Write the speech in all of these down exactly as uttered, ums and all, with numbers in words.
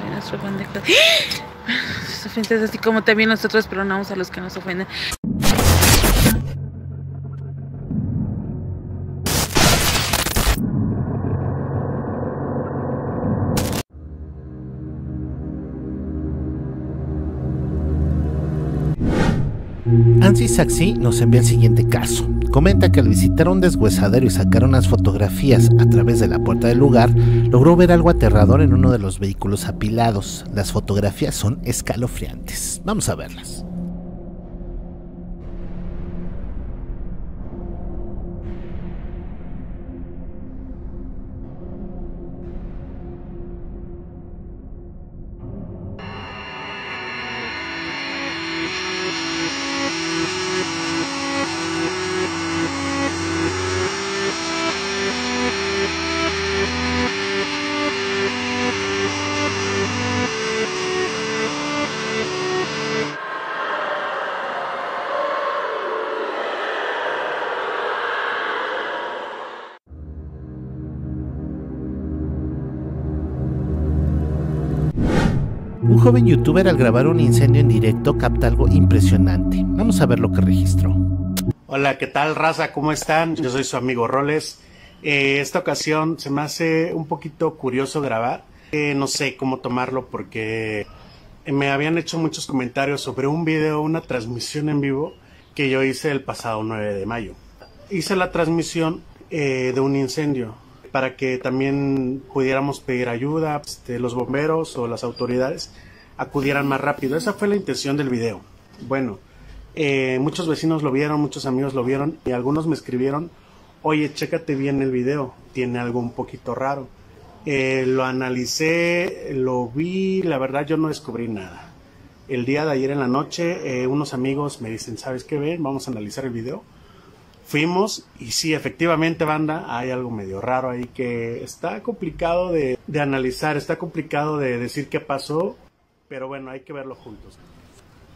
nos ofenden. Sus ofensas, así como también nosotros perdonamos a los que nos ofenden. Francis Axi nos envía el siguiente caso. Comenta que al visitar un deshuesadero y sacar unas fotografías a través de la puerta del lugar, logró ver algo aterrador en uno de los vehículos apilados. Las fotografías son escalofriantes. Vamos a verlas. Un joven youtuber al grabar un incendio en directo capta algo impresionante. Vamos a ver lo que registró. Hola, ¿qué tal, raza? ¿Cómo están? Yo soy su amigo Roles. Eh, esta ocasión se me hace un poquito curioso grabar. Eh, no sé cómo tomarlo porque me habían hecho muchos comentarios sobre un video, una transmisión en vivo que yo hice el pasado nueve de mayo. Hice la transmisión eh, de un incendio, para que también pudiéramos pedir ayuda, este, los bomberos o las autoridades acudieran más rápido. Esa fue la intención del video. Bueno, eh, muchos vecinos lo vieron, muchos amigos lo vieron y algunos me escribieron, oye, chécate bien el video, tiene algo un poquito raro. Eh, lo analicé, lo vi, la verdad yo no descubrí nada. El día de ayer en la noche, eh, unos amigos me dicen, ¿sabes qué ven? Vamos a analizar el video. Fuimos y sí, efectivamente, banda, hay algo medio raro ahí que está complicado de, de analizar, está complicado de decir qué pasó, pero bueno, hay que verlo juntos.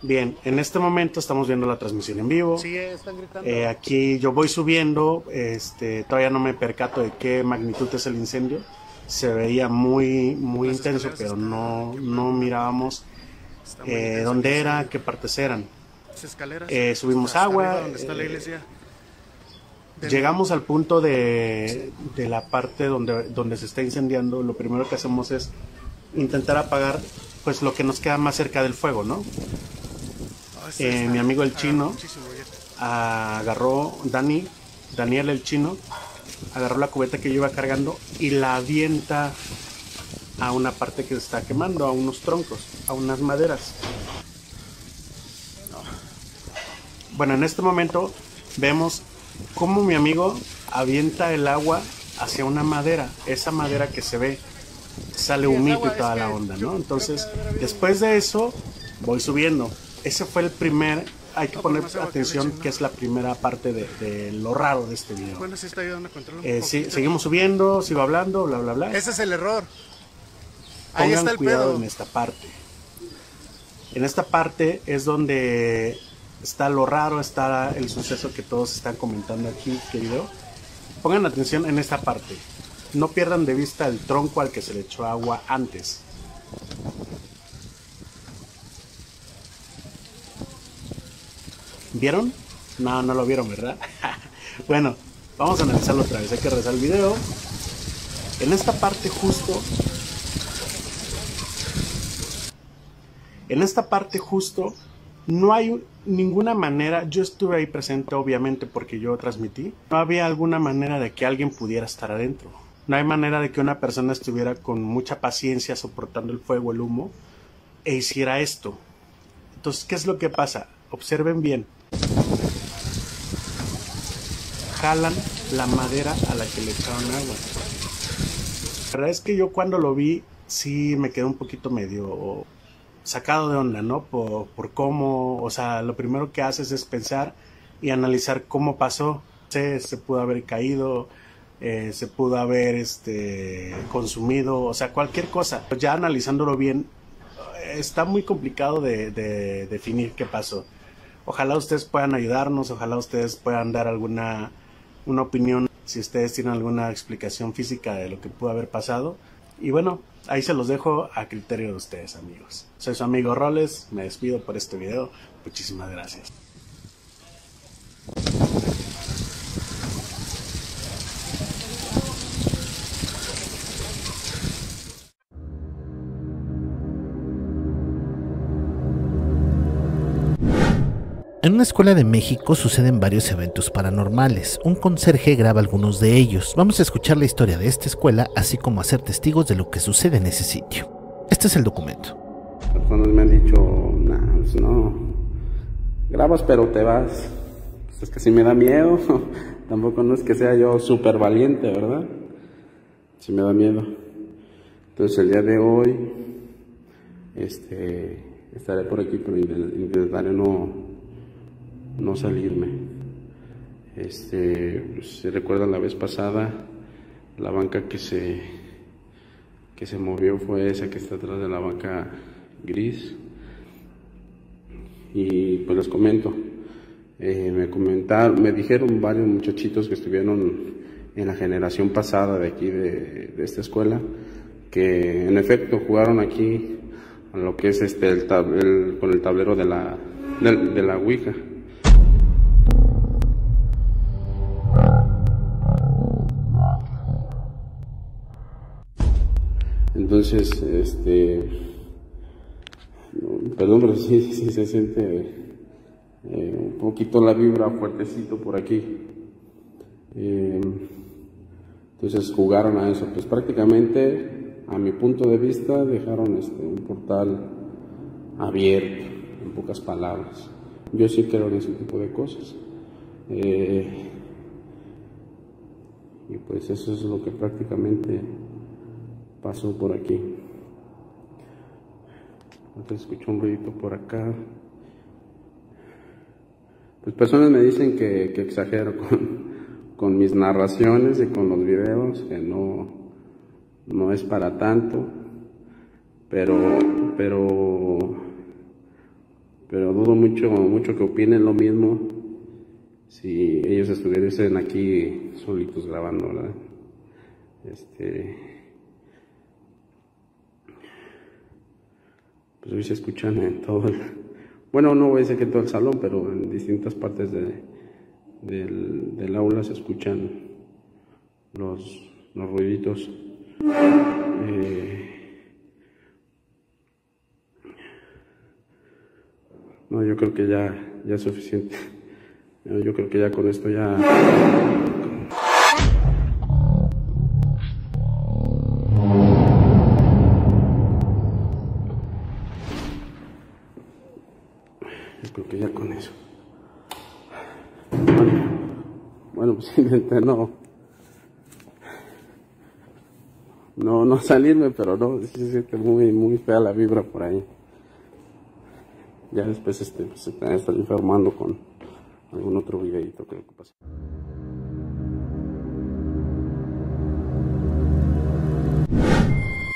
Bien, en este momento estamos viendo la transmisión en vivo. Sí, están gritando. Eh, aquí yo voy subiendo, este, todavía no me percato de qué magnitud es el incendio. Se veía muy, muy intenso, pero no, no mirábamos eh, dónde era, qué partes eran. Eh, subimos agua. ¿Dónde está la iglesia? Llegamos al punto de, de la parte donde, donde se está incendiando. Lo primero que hacemos es intentar apagar pues lo que nos queda más cerca del fuego, ¿no? Eh, mi amigo el chino agarró, Dani, Daniel el chino, agarró la cubeta que yo iba cargando y la avienta a una parte que se está quemando, a unos troncos, a unas maderas. Bueno, en este momento vemos como mi amigo avienta el agua hacia una madera, esa madera que se ve, sale humito y toda la onda, ¿no? Entonces, después de eso, voy subiendo. Ese fue el primer, hay que poner atención que es la primera parte de, de lo raro de este video. Bueno, sí está ayudando a controlar un poquito. Eh, sí, seguimos subiendo, sigo hablando, bla, bla, bla. Ese es el error. Ahí está el pedo. Pongan cuidado en esta parte. En esta parte es donde está lo raro, está el suceso que todos están comentando aquí, querido. Pongan atención en esta parte. No pierdan de vista el tronco al que se le echó agua antes. ¿Vieron? No, no lo vieron, ¿verdad? Bueno, vamos a analizarlo otra vez. Hay que regresar el video. En esta parte justo... En esta parte justo... No hay un, ninguna manera, yo estuve ahí presente obviamente porque yo transmití, no había alguna manera de que alguien pudiera estar adentro. No hay manera de que una persona estuviera con mucha paciencia soportando el fuego, el humo, e hiciera esto. Entonces, ¿qué es lo que pasa? Observen bien. Jalan la madera a la que le echaron agua. La verdad es que yo cuando lo vi, sí me quedé un poquito medio... sacado de onda, ¿no? Por, por cómo, o sea, lo primero que haces es pensar y analizar cómo pasó. Se, se pudo haber caído, eh, se pudo haber este, consumido, o sea, cualquier cosa. Ya analizándolo bien, está muy complicado de, de definir qué pasó. Ojalá ustedes puedan ayudarnos, ojalá ustedes puedan dar alguna una opinión, si ustedes tienen alguna explicación física de lo que pudo haber pasado. Y bueno, ahí se los dejo a criterio de ustedes, amigos. Soy su amigo Roles, me despido por este video. Muchísimas gracias. En una escuela de México suceden varios eventos paranormales. Un conserje graba algunos de ellos. Vamos a escuchar la historia de esta escuela, así como a ser testigos de lo que sucede en ese sitio. Este es el documento. Cuando me han dicho, nah, pues no, grabas pero te vas. Pues es que si me da miedo, tampoco no es que sea yo súper valiente, ¿verdad? Si me da miedo. Entonces el día de hoy, este, estaré por aquí, pero intentaré no... no salirme. Este, se recuerda la vez pasada, la banca que se que se movió fue esa que está atrás de la banca gris. Y pues les comento, eh, me comentaron, me dijeron varios muchachitos que estuvieron en la generación pasada de aquí de, de esta escuela, que en efecto jugaron aquí con lo que es este el, tab, el con el tablero de la de, de la Ouija. Entonces, este, perdón, pero sí, sí se siente eh, un poquito la vibra fuertecito por aquí. Eh, entonces jugaron a eso, pues prácticamente, a mi punto de vista, dejaron este, un portal abierto, en pocas palabras. Yo sí creo en ese tipo de cosas. Eh, y pues eso es lo que prácticamente... pasó por aquí. Entonces escucho un ruidito por acá. Pues personas me dicen que, que exagero con, con mis narraciones y con los videos, que no, no es para tanto, pero pero pero dudo mucho mucho que opinen lo mismo si ellos estuviesen aquí solitos grabando, ¿verdad? Este... pues hoy se escuchan en todo el... bueno, no voy a decir que en todo el salón, pero en distintas partes de, del, del aula se escuchan los, los ruiditos. Eh... No, yo creo que ya, ya es suficiente. Yo creo que ya con esto ya... Intenté no, no, no salirme, pero no, sí se siente muy, muy fea la vibra por ahí. Ya después este, pues, se está enfermando con algún otro videito, creo que pasa.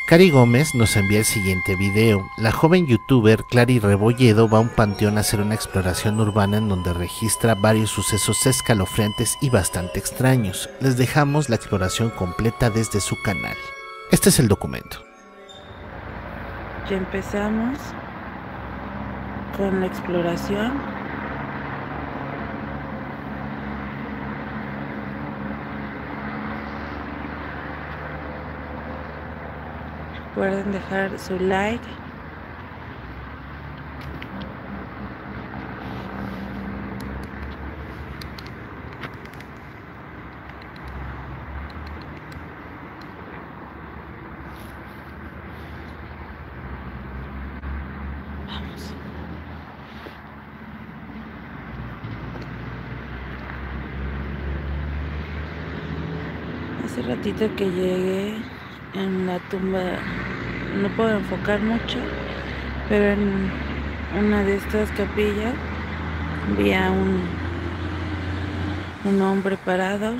Cari Gómez nos envía el siguiente video. La joven youtuber Clary Rebolledo va a un panteón a hacer una exploración urbana en donde registra varios sucesos escalofriantes y bastante extraños. Les dejamos la exploración completa desde su canal. Este es el documento. Ya empezamos con la exploración. Recuerden dejar su like. Vamos. Hace ratito que llegué en la tumba. No puedo enfocar mucho, pero en una de estas capillas vi a un, un hombre parado.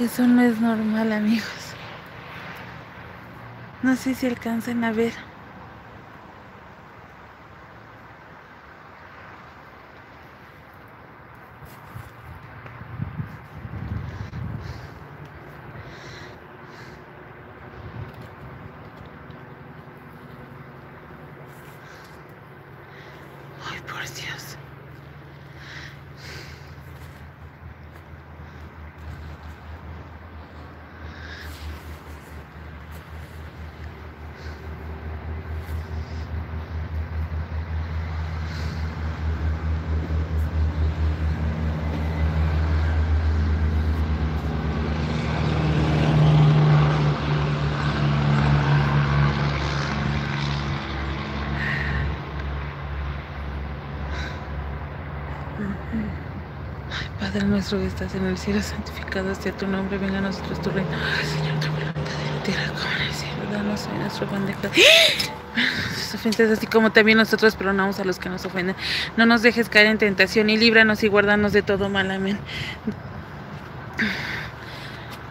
Eso no es normal, amigos. No sé si alcanzan a ver. Ay, por Dios. Padre nuestro que estás en el cielo, santificado sea tu nombre, venga a nosotros tu reino. Ay, Señor, tu voluntad en la tierra como en el cielo. Danos hoy nuestro pan de cada día. Nuestras ofensas, así como también nosotros perdonamos a los que nos ofenden. No nos dejes caer en tentación y líbranos y guárdanos de todo mal. Amén.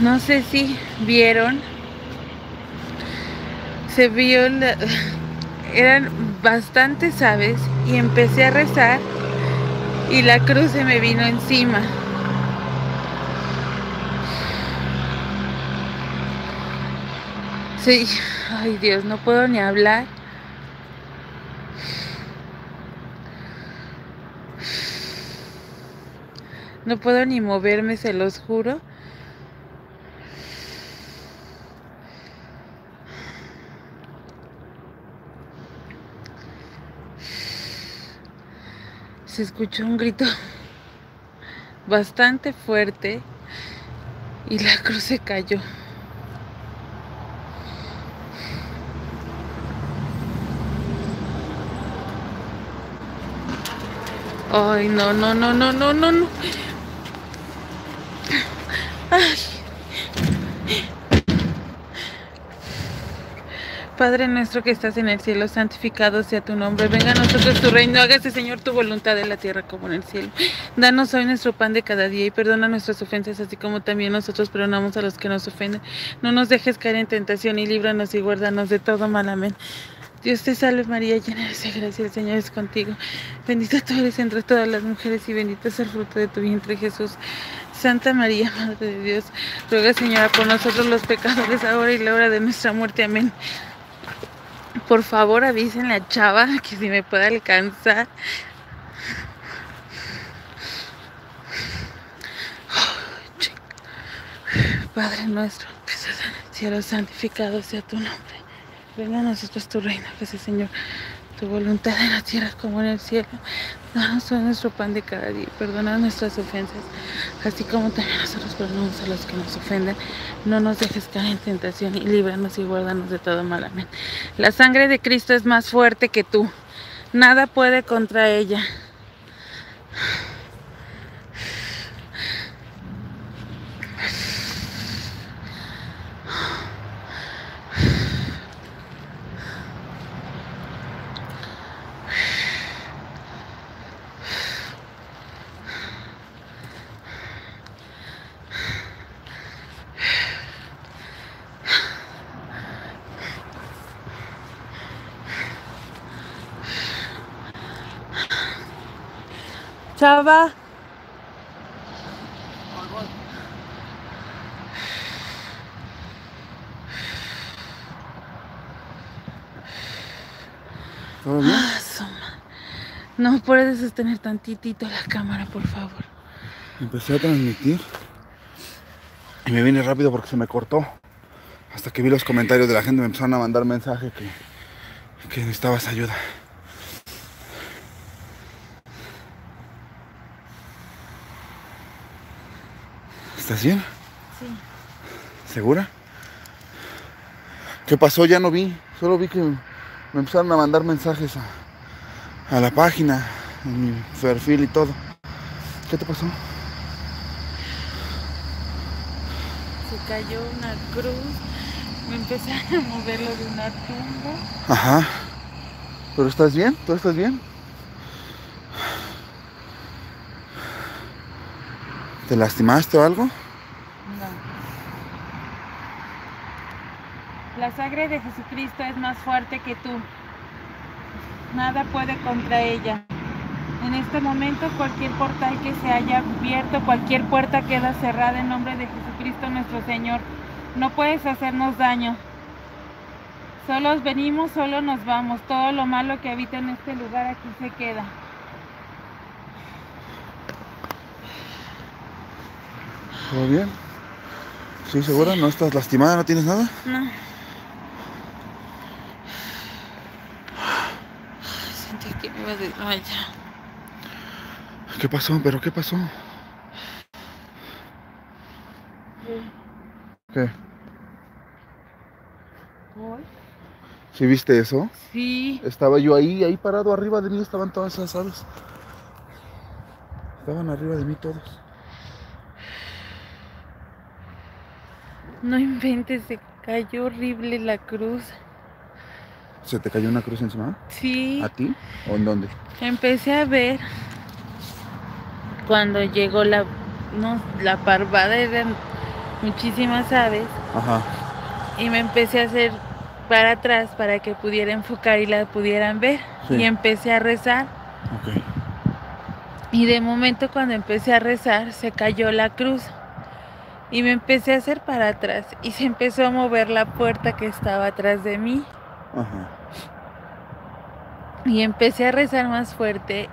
No sé si vieron, se vio, la, eran bastantes aves y empecé a rezar y la cruz se me vino encima. Sí, ay Dios, no puedo ni hablar. No puedo ni moverme, se los juro. Se escuchó un grito bastante fuerte y la cruz se cayó. Ay, no, no, no, no, no, no, no. Ay. Padre nuestro que estás en el cielo, santificado sea tu nombre, venga a nosotros tu reino, hágase Señor tu voluntad en la tierra como en el cielo. Danos hoy nuestro pan de cada día y perdona nuestras ofensas así como también nosotros perdonamos a los que nos ofenden. No nos dejes caer en tentación y líbranos y guárdanos de todo mal. Amén. Dios te salve María, llena eres de gracia, el Señor es contigo. Bendita tú eres entre todas las mujeres y bendito es el fruto de tu vientre Jesús. Santa María, Madre de Dios, ruega Señora por nosotros los pecadores ahora y la hora de nuestra muerte. Amén. Por favor, avísenle a Chava que si me puede alcanzar. Oh, Padre nuestro, que estás en el cielo, santificado sea tu nombre. Venga a nosotros tu reino, que sea Señor, tu voluntad en la tierra como en el cielo. Danos hoy nuestro pan de cada día. Perdona nuestras ofensas, así como también nosotros perdonamos a los que nos ofenden. No nos dejes caer en tentación y líbranos y guárdanos de todo mal. Amén. La sangre de Cristo es más fuerte que tú. Nada puede contra ella. Chava, ¿todo bien? Ah, no puedes sostener tantitito la cámara, por favor. Empecé a transmitir y me vine rápido porque se me cortó. Hasta que vi los comentarios de la gente, me empezaron a mandar mensajes que, que necesitabas ayuda. ¿Estás bien? Sí. ¿Segura? ¿Qué pasó? Ya no vi. Solo vi que me empezaron a mandar mensajes a, a la página, a mi perfil y todo. ¿Qué te pasó? Se cayó una cruz. Me empezaron a moverlo de una tumba. Ajá. ¿Pero estás bien? ¿Tú estás bien? ¿Te lastimaste o algo? No. La sangre de Jesucristo es más fuerte que tú. Nada puede contra ella. En este momento, cualquier portal que se haya abierto, cualquier puerta queda cerrada en nombre de Jesucristo nuestro Señor. No puedes hacernos daño. Solos venimos, solo nos vamos. Todo lo malo que habita en este lugar aquí se queda. ¿Todo bien? ¿Sí, segura? Sí. ¿No estás lastimada? ¿No tienes nada? No. Ay, sentí que me iba a desmayar. ¿Qué pasó? ¿Pero qué pasó? ¿Qué? ¿Qué? ¿Sí viste eso? Sí. Estaba yo ahí, ahí parado arriba de mí, estaban todas esas aves. Estaban arriba de mí todos. No inventes, se cayó horrible la cruz. ¿Se te cayó una cruz encima? Sí. ¿A ti? ¿O en dónde? Empecé a ver cuando llegó la, no, la parvada, eran muchísimas aves. Ajá. Y me empecé a hacer para atrás para que pudiera enfocar y la pudieran ver. Sí. Y empecé a rezar. Ok. Y de momento cuando empecé a rezar se cayó la cruz. Y me empecé a hacer para atrás y se empezó a mover la puerta que estaba atrás de mí. Ajá. Y empecé a rezar más fuerte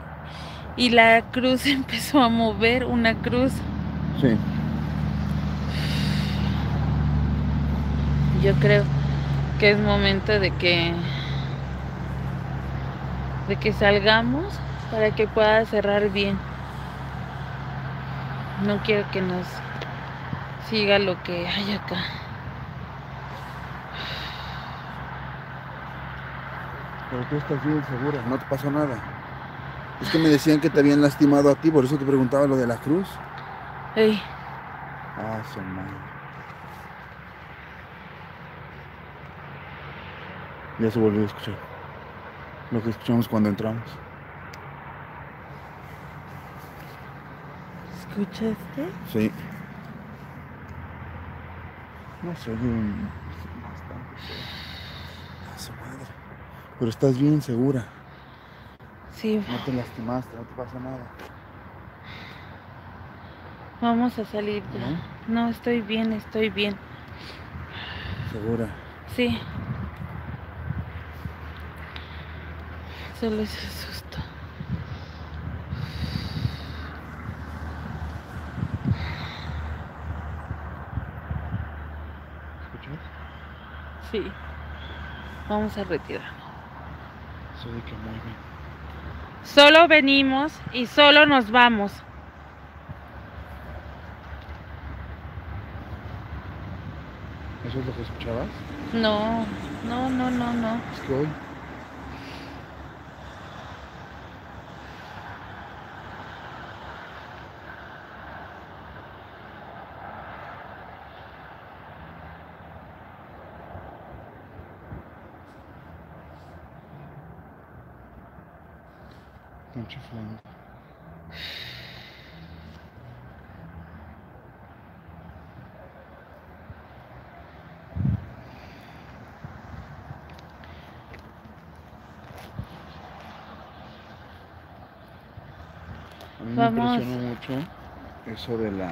y la cruz empezó a mover, una cruz. Sí. Yo creo que es momento de que de que salgamos para que pueda cerrar bien. No quiero que nos siga lo que hay acá. Pero tú estás bien segura, no te pasó nada. Es que me decían que te habían lastimado a ti, por eso te preguntaba lo de la cruz. Ey. Ah, su madre. Ya se volvió a escuchar lo que escuchamos cuando entramos. ¿Escuchaste? Sí. No sé, bien, bastante. A su madre. Pero estás bien segura. Sí. No te lastimaste, no te pasa nada. Vamos a salir ya. ¿No? No, estoy bien, estoy bien. ¿Segura? Sí. Solo ese susto. Sí, vamos a retirarnos. Se ve que muy bien. Solo venimos y solo nos vamos. ¿Eso es lo que escuchabas? No, no, no, no, no. Es que hoy... chiflando. A mí Vamos. me impresionó mucho eso de la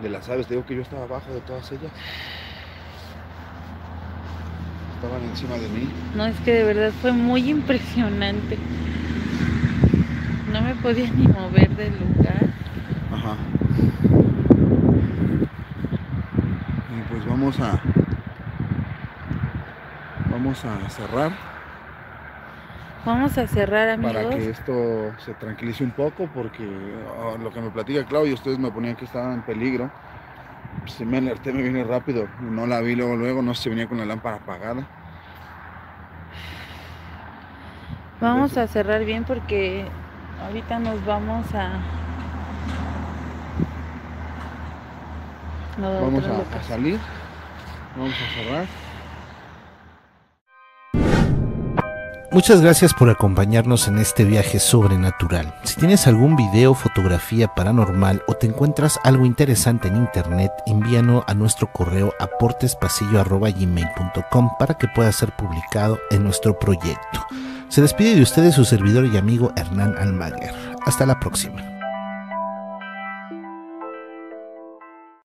de las aves. Te digo que yo estaba abajo de todas ellas. Estaban encima de mí. No, es que de verdad fue muy impresionante. No me podía ni mover del lugar. Ajá. Y pues vamos a... Vamos a cerrar. Vamos a cerrar, amigos. Para que esto se tranquilice un poco, porque oh, lo que me platica Claudio, ustedes me ponían que estaban en peligro. Si me alerté, me vine rápido, no la vi luego, luego, no sé si venía con la lámpara apagada. Vamos a cerrar bien porque ahorita nos vamos a... No, vamos a, a salir, vamos a cerrar. Muchas gracias por acompañarnos en este viaje sobrenatural. Si tienes algún video, fotografía paranormal o te encuentras algo interesante en internet, envíanos a nuestro correo aportes pasillo arroba gmail punto com para que pueda ser publicado en nuestro proyecto. Se despide de ustedes su servidor y amigo Hernán Almaguer. Hasta la próxima.